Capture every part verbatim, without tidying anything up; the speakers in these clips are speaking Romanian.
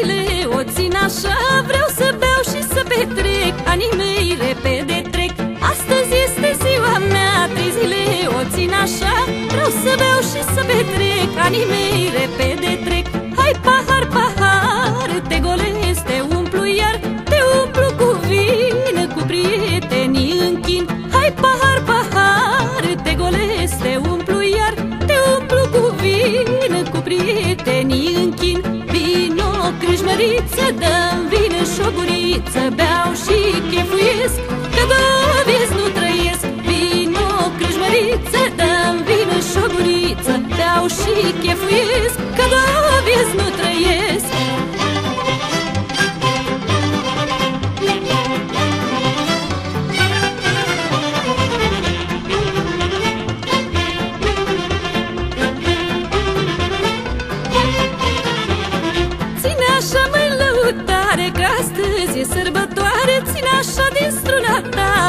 zilele o țin așa, vreau să beau și să petrec, anii mei repede trec. Astăzi este ziua mea, trei zile o țin așa, vreau să beau și să petrec, anii mei repede trec. Hai pahar, pahar, te golesc, te umplu iar, te umplu cu vin, cu prietenii închin. Hai pahar, pahar, te golesc, te umplu iar, te umplu cu vin, cu prietenii închin. Crâșmăriță, dă-mi vină și o guriță, beau și chefuiesc, că două vieți nu trăiesc. Vino, crâșmăriță, dă-mi vină și o guriță, beau și chefuiesc, că două vieți nu trăiesc.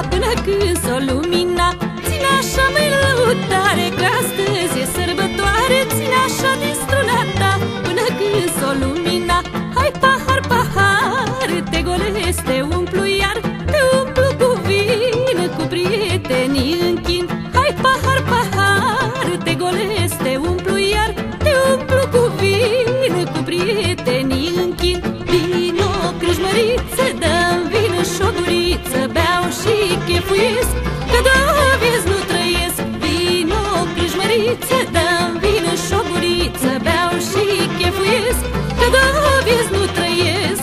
Până când s-o lumina, ține așa mâini lăutare, că astăzi e sărbătoare. Ține așa din struna ta, până când s-o lumina. Hai pahar, pahar, te golesc, te umplu iar, te umplu cu vin, cu prietenii închin. Hai pahar, pahar, te golesc, te umplu iar, te umplu cu vin, cu prietenii închin. Vino, crâșmăriță, dă-mi vină și o guriță, beau și chefuiesc, că două vieți nu trăiesc. Vino, crâșmăriță, dă-mi vină și o guriță, beau și chefuiesc, că două vieți nu trăiesc.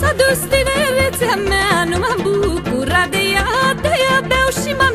S-a dus tinerețea mea, nu m-am bucurat de ea, de-aia beau și mă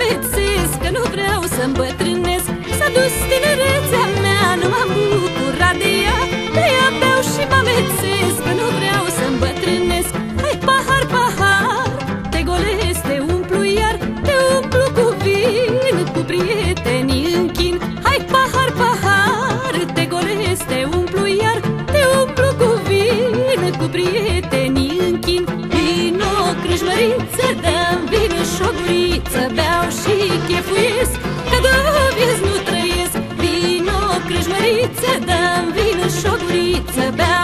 amețesc, că nu vreau să-mi îmbătrânesc. S-a dus tinerețea mea, nu m-am bucurat de ea, de-aia beau și mă amețesc, că nu vreau să-mi îmbătrânesc. Hai pahar, pahar, te golesc, te umplu iar, te umplu cu vin, cu prietenii închin. Hai pahar, pahar, te golesc, te umplu iar, te umplu cu vin, cu prietenii închin. Vino, crâșmăriță, dă-mi vină și o guriță, beau și chefuiesc, că două vieți nu trăiesc. Vino, crâșmăriță, dă-mi vină și o guriță, beau